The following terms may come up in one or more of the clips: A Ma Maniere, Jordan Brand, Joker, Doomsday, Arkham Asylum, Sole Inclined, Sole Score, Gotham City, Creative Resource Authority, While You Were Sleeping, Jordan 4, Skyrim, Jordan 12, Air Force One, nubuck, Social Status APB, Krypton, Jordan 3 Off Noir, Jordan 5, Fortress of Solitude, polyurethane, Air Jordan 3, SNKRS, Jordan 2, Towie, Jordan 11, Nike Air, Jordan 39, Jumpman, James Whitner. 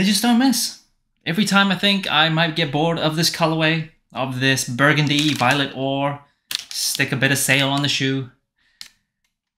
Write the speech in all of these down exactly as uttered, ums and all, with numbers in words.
they just don't miss. Every time I think I might get bored of this colorway, of this burgundy, violet ore, stick a bit of sail on the shoe,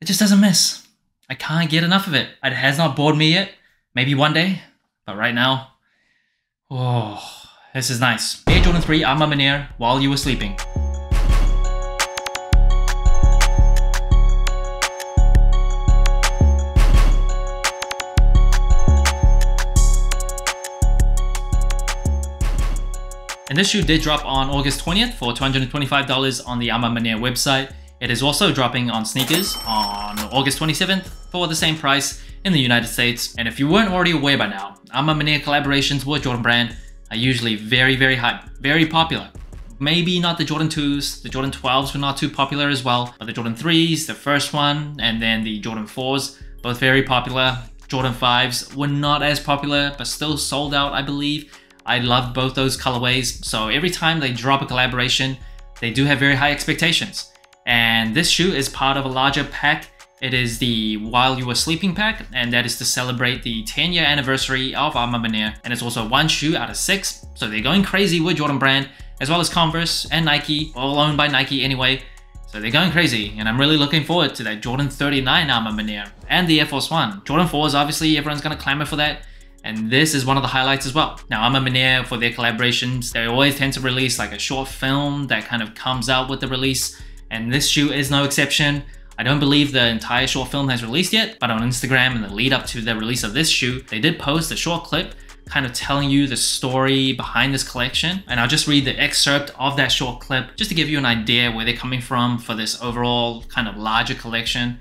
it just doesn't miss. I can't get enough of it. It has not bored me yet. Maybe one day, but right now, oh, this is nice. Air Jordan three, A Ma Maniere, While You Were Sleeping. And this shoe did drop on August twentieth for two hundred twenty-five dollars on the A Ma Maniere website. It is also dropping on sneakers on August twenty-seventh for the same price in the United States. And if you weren't already aware by now, A Ma Maniere collaborations with Jordan Brand are usually very, very hype, very popular. Maybe not the Jordan twos, the Jordan twelves were not too popular as well, but the Jordan threes, the first one, and then the Jordan fours, both very popular. Jordan fives were not as popular, but still sold out, I believe. I love both those colorways, so every time they drop a collaboration, they do have very high expectations. And this shoe is part of a larger pack. It is the While You Were Sleeping pack, and that is to celebrate the ten year anniversary of A Ma Maniere. And it's also one shoe out of six, so they're going crazy with Jordan Brand, as well as Converse and Nike, all owned by Nike anyway. So they're going crazy, and I'm really looking forward to that Jordan thirty-nine A Ma Maniere and the Air Force One. Jordan fours, obviously, everyone's gonna clamor for that. And this is one of the highlights as well. Now, A Ma Maniere, for their collaborations, they always tend to release like a short film that kind of comes out with the release. And this shoe is no exception. I don't believe the entire short film has released yet, but on Instagram and the lead up to the release of this shoe, they did post a short clip kind of telling you the story behind this collection. And I'll just read the excerpt of that short clip just to give you an idea where they're coming from for this overall kind of larger collection.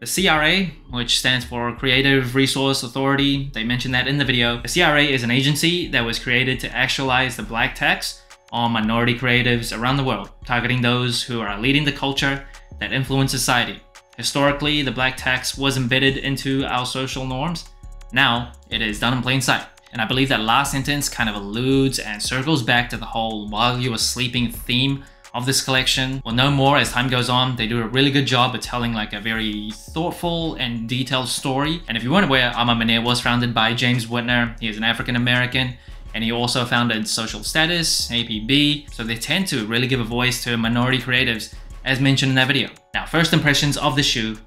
The C R A, which stands for Creative Resource Authority, they mentioned that in the video. The C R A is an agency that was created to actualize the black tax on minority creatives around the world, targeting those who are leading the culture that influence society. Historically, the black tax was embedded into our social norms. Now, it is done in plain sight. And I believe that last sentence kind of alludes and circles back to the whole While You Were Sleeping theme of this collection. We'll know more as time goes on. They do a really good job of telling like a very thoughtful and detailed story. And if you weren't aware, A Ma Maniere was founded by James Whitner. He is an African American, and he also founded Social Status, A P B. So they tend to really give a voice to minority creatives, as mentioned in that video. Now, first impressions of the shoe.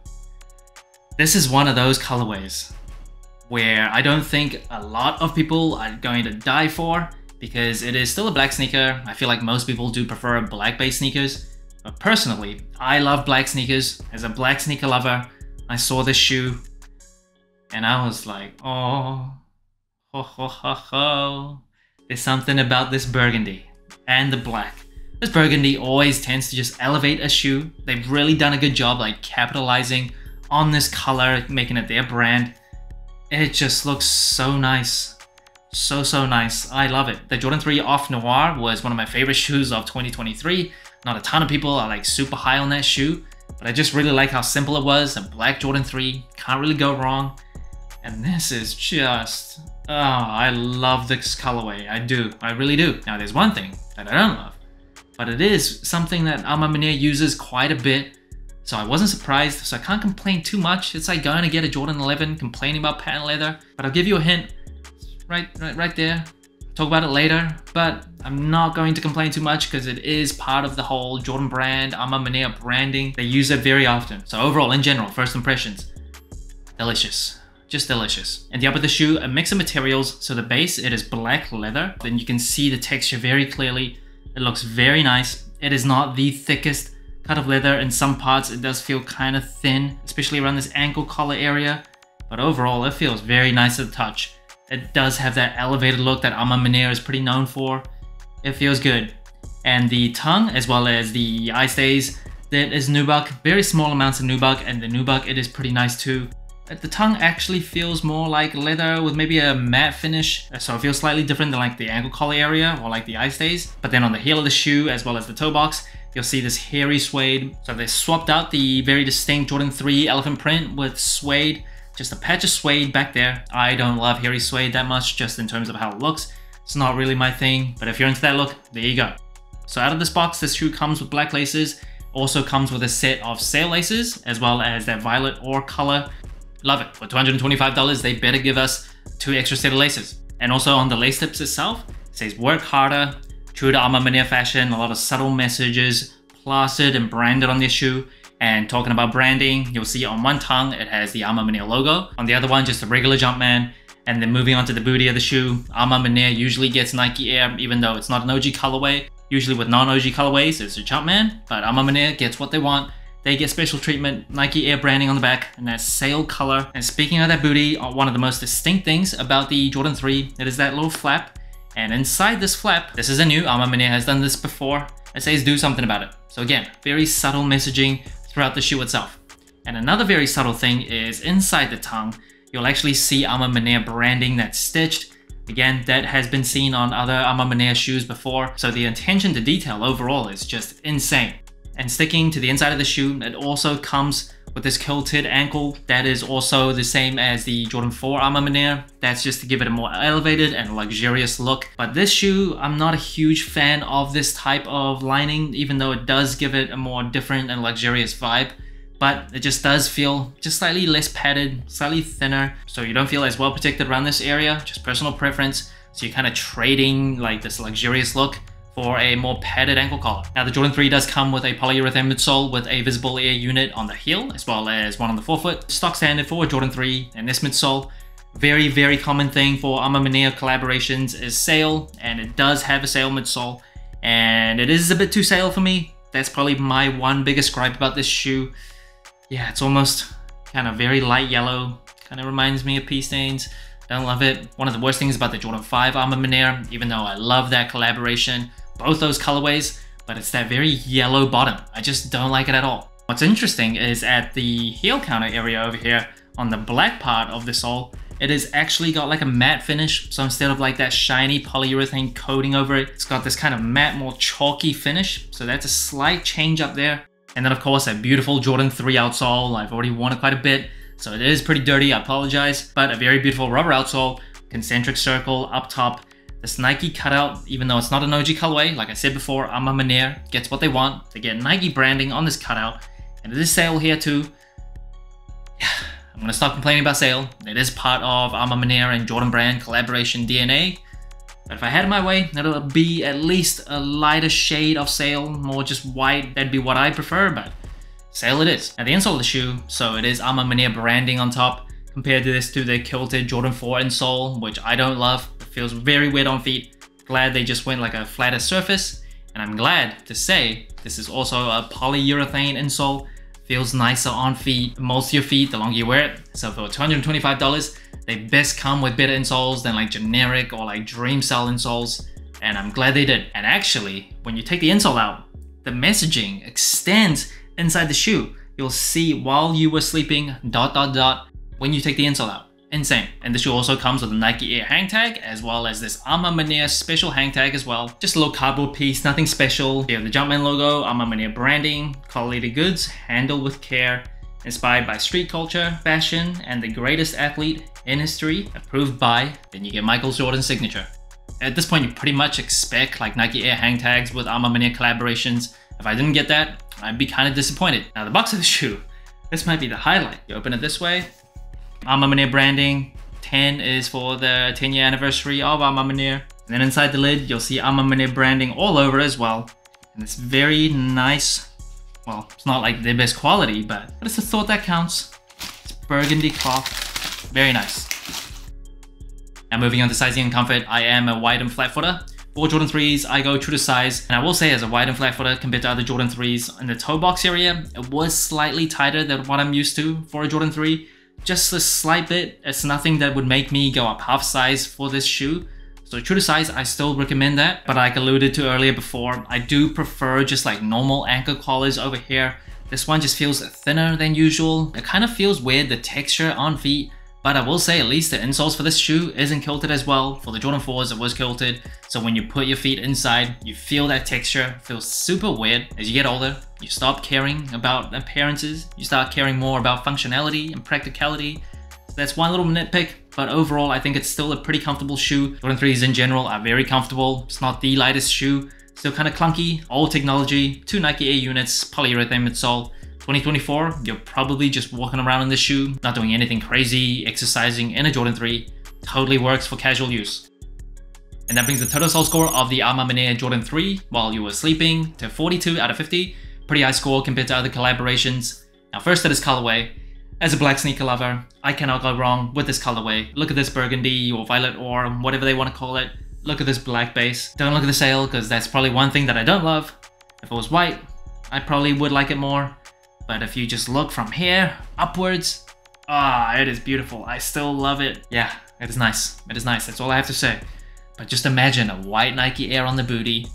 This is one of those colorways where I don't think a lot of people are going to die for, because it is still a black sneaker. I feel like most people do prefer black-based sneakers, but personally, I love black sneakers. As a black sneaker lover, I saw this shoe and I was like, oh, ho, ho, ho, ho. There's something about this burgundy and the black. This burgundy always tends to just elevate a shoe. They've really done a good job like capitalizing on this color, making it their brand. It just looks so nice. So, so nice. I love it. The Jordan three Off Noir was one of my favorite shoes of twenty twenty-three. Not a ton of people are like super high on that shoe, but I just really like how simple it was. A black Jordan three, can't really go wrong. And this is just, oh, I love this colorway. I do. I really do. Now, there's one thing that I don't love, but it is something that A Ma Maniere uses quite a bit. So I wasn't surprised, so I can't complain too much. It's like going to get a Jordan eleven, complaining about patent leather, but I'll give you a hint. Right, right, right there. Talk about it later, but I'm not going to complain too much because it is part of the whole Jordan Brand, A Ma Maniere branding. They use it very often. So overall, in general, first impressions, delicious, just delicious. And the upper of the shoe, a mix of materials. So the base, it is black leather. Then you can see the texture very clearly. It looks very nice. It is not the thickest cut of leather. In some parts, it does feel kind of thin, especially around this ankle collar area. But overall, it feels very nice to the touch. It does have that elevated look that A Ma Maniere is pretty known for. It feels good. And the tongue, as well as the eye stays, that is nubuck, very small amounts of nubuck, and the nubuck, it is pretty nice too. The tongue actually feels more like leather with maybe a matte finish, so it feels slightly different than like the ankle collar area or like the eye stays. But then on the heel of the shoe, as well as the toe box, you'll see this hairy suede. So they swapped out the very distinct Jordan three elephant print with suede. Just a patch of suede back there. I don't love hairy suede that much, just in terms of how it looks. It's not really my thing, but if you're into that look, there you go. So out of this box, this shoe comes with black laces, also comes with a set of sail laces, as well as that violet ore color. Love it. For two hundred twenty-five dollars, they better give us two extra set of laces. And also on the lace tips itself, it says work harder, true to A Ma Maniere fashion, a lot of subtle messages plastered and branded on this shoe. And talking about branding, you'll see on one tongue, it has the A Ma Maniere logo. On the other one, just a regular Jumpman. And then moving on to the booty of the shoe, A Ma Maniere usually gets Nike Air, even though it's not an O G colorway. Usually with non-O G colorways, it's a Jumpman, but A Ma Maniere gets what they want. They get special treatment, Nike Air branding on the back, and that sail color. And speaking of that booty, one of the most distinct things about the Jordan three, it is that little flap. And inside this flap, this isn't new, A Ma Maniere has done this before. It says do something about it. So again, very subtle messaging throughout the shoe itself. And another very subtle thing is inside the tongue, you'll actually see A Ma Maniere branding that's stitched. Again, that has been seen on other A Ma Maniere shoes before, so the attention to detail overall is just insane. And sticking to the inside of the shoe, it also comes with this kilted ankle that is also the same as the Jordan four A Ma Maniere. That's just to give it a more elevated and luxurious look. But this shoe, I'm not a huge fan of this type of lining, even though it does give it a more different and luxurious vibe. But it just does feel just slightly less padded, slightly thinner, so you don't feel as well protected around this area, just personal preference. So you're kind of trading like this luxurious look for a more padded ankle collar. Now the Jordan three does come with a polyurethane midsole with a visible air unit on the heel, as well as one on the forefoot. Stock standard for Jordan three and this midsole. Very, very common thing for A Ma Maniere collaborations is sail, and it does have a sail midsole, and it is a bit too sail for me. That's probably my one biggest gripe about this shoe. Yeah, it's almost kind of very light yellow. Kind of reminds me of pea stains. Don't love it. One of the worst things about the Jordan five A Ma Maniere, even though I love that collaboration, both those colorways, but it's that very yellow bottom. I just don't like it at all. What's interesting is at the heel counter area over here, on the black part of the sole, it has actually got like a matte finish. So instead of like that shiny polyurethane coating over it, it's got this kind of matte, more chalky finish. So that's a slight change up there. And then of course that beautiful Jordan three outsole. I've already worn it quite a bit, so it is pretty dirty, I apologize. But a very beautiful rubber outsole, concentric circle up top. This Nike cutout, even though it's not an O G colorway, like I said before, A Ma Maniere gets what they want. They get Nike branding on this cutout. And it is sail here too. Yeah, I'm gonna stop complaining about sail. It is part of A Ma Maniere and Jordan brand collaboration D N A. But if I had it my way, it'll be at least a lighter shade of sail, more just white. That'd be what I prefer, but sail it is. Now the insole of the shoe, so it is A Ma Maniere branding on top, compared to this to the kilted Jordan four insole, which I don't love. It feels very weird on feet. Glad they just went like a flatter surface. And I'm glad to say, this is also a polyurethane insole. Feels nicer on feet, most of your feet, the longer you wear it. So for two hundred twenty-five dollars, they best come with better insoles than like generic or like dream cell insoles. And I'm glad they did. And actually, when you take the insole out, the messaging extends inside the shoe. You'll see while you were sleeping, dot, dot, dot, when you take the insole out. Insane. And the shoe also comes with a Nike Air hang tag, as well as this A Ma Maniere special hang tag as well. Just a little cardboard piece, nothing special. You have the Jumpman logo, A Ma Maniere branding, collated goods, handle with care, inspired by street culture, fashion, and the greatest athlete in history, approved by, then you get Michael Jordan's signature. At this point, you pretty much expect like Nike Air hang tags with A Ma Maniere collaborations. If I didn't get that, I'd be kind of disappointed. Now the box of the shoe, this might be the highlight. You open it this way. A Ma Maniere branding. ten is for the ten year anniversary of A Ma Maniere. And then inside the lid, you'll see A Ma Maniere branding all over as well. And it's very nice. Well, it's not like the best quality, but, but it's the thought that counts. It's burgundy cloth. Very nice. Now moving on to sizing and comfort, I am a wide and flat footer. For Jordan threes, I go true to size. And I will say as a wide and flat footer compared to other Jordan threes, in the toe box area, it was slightly tighter than what I'm used to for a Jordan three. Just a slight bit. It's nothing that would make me go up half size for this shoe. So true to size, I still recommend that. But like alluded to earlier before, I do prefer just like normal anchor collars over here. This one just feels thinner than usual. It kind of feels weird, the texture on feet. But I will say at least the insoles for this shoe isn't kilted as well. For the Jordan fours, it was kilted. So when you put your feet inside, you feel that texture. It feels super weird. As you get older, you stop caring about appearances. You start caring more about functionality and practicality. So that's one little nitpick. But overall, I think it's still a pretty comfortable shoe. Jordan threes in general are very comfortable. It's not the lightest shoe. Still kind of clunky. Old technology. Two Nike Air units. Polyurethane midsole. twenty twenty-four, you're probably just walking around in this shoe, not doing anything crazy, exercising in a Jordan three. Totally works for casual use. And that brings the total sole score of the A Ma Maniere Jordan three, While You Were Sleeping, to forty-two out of fifty. Pretty high score compared to other collaborations. Now first to this colorway. As a black sneaker lover, I cannot go wrong with this colorway. Look at this burgundy or violet or whatever they want to call it. Look at this black base. Don't look at the sail, because that's probably one thing that I don't love. If it was white, I probably would like it more. But if you just look from here upwards, ah, it is beautiful. I still love it. Yeah, it is nice. It is nice. That's all I have to say. But just imagine a white Nike Air on the booty.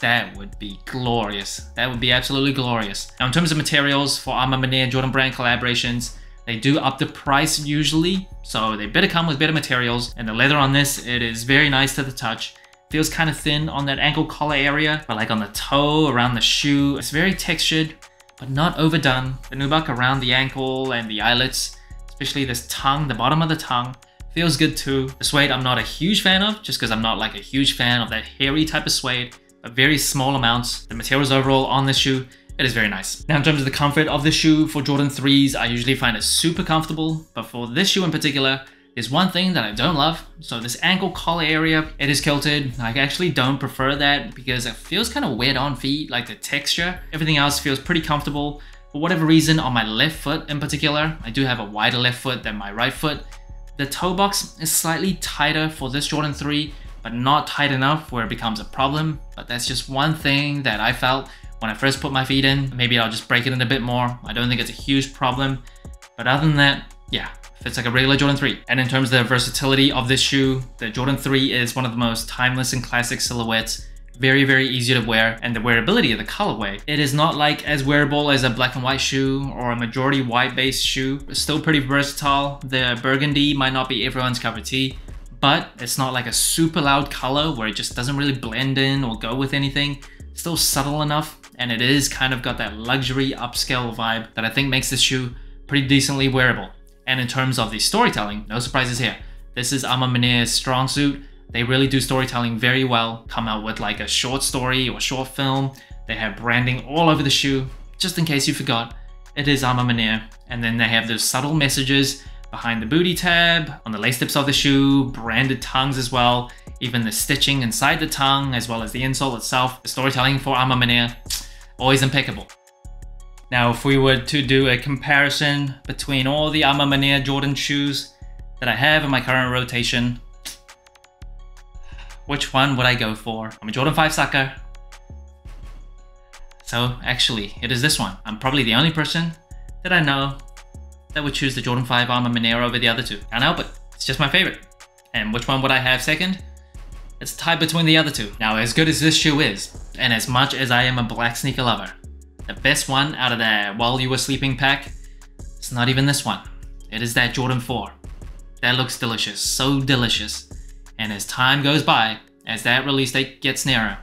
That would be glorious. That would be absolutely glorious. Now in terms of materials for A Ma Maniere Jordan brand collaborations, they do up the price usually, so they better come with better materials. And the leather on this, it is very nice to the touch. Feels kind of thin on that ankle collar area, but like on the toe, around the shoe, it's very textured, but not overdone. The nubuck around the ankle and the eyelets, especially this tongue, the bottom of the tongue, feels good too. The suede I'm not a huge fan of, just because I'm not like a huge fan of that hairy type of suede, but very small amounts. The materials overall on this shoe, it is very nice. Now in terms of the comfort of the shoe, for Jordan threes, I usually find it super comfortable, but for this shoe in particular, there's one thing that I don't love. So this ankle collar area, it is kilted. I actually don't prefer that because it feels kind of weird on feet, like the texture. Everything else feels pretty comfortable. For whatever reason, on my left foot in particular, I do have a wider left foot than my right foot. The toe box is slightly tighter for this Jordan three, but not tight enough where it becomes a problem. But that's just one thing that I felt when I first put my feet in. Maybe I'll just break it in a bit more. I don't think it's a huge problem. But other than that, yeah, fits like a regular Jordan three. And in terms of the versatility of this shoe, the Jordan three is one of the most timeless and classic silhouettes. Very, very easy to wear. And the wearability of the colorway, it is not like as wearable as a black and white shoe or a majority white based shoe. It's still pretty versatile. The burgundy might not be everyone's cup of tea, but it's not like a super loud color where it just doesn't really blend in or go with anything. It's still subtle enough, and it is kind of got that luxury upscale vibe that I think makes this shoe pretty decently wearable. And in terms of the storytelling, no surprises here. This is A Ma Maniere's strong suit. They really do storytelling very well. Come out with like a short story or short film. They have branding all over the shoe. Just in case you forgot, it is A Ma Maniere. And then they have those subtle messages behind the booty tab, on the lace tips of the shoe, branded tongues as well, even the stitching inside the tongue, as well as the insole itself. The storytelling for A Ma Maniere, always impeccable. Now, if we were to do a comparison between all the A Ma Maniere Jordan shoes that I have in my current rotation, which one would I go for? I'm a Jordan five sucker. So actually, it is this one. I'm probably the only person that I know that would choose the Jordan five A Ma Maniere over the other two. Can't help it. It's just my favorite. And which one would I have second? It's tied between the other two. Now, as good as this shoe is, and as much as I am a black sneaker lover, the best one out of the While You Were Sleeping pack, it's not even this one. It is that Jordan four. That looks delicious. So delicious. And as time goes by, as that release date gets nearer,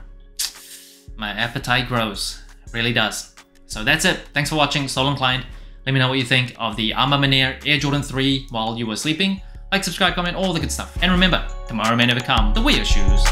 my appetite grows. It really does. So that's it. Thanks for watching. Sole Inclined. Let me know what you think of the A Ma Maniere Air Jordan three While You Were Sleeping. Like, subscribe, comment, all the good stuff. And remember, tomorrow may never come. The wear your shoes.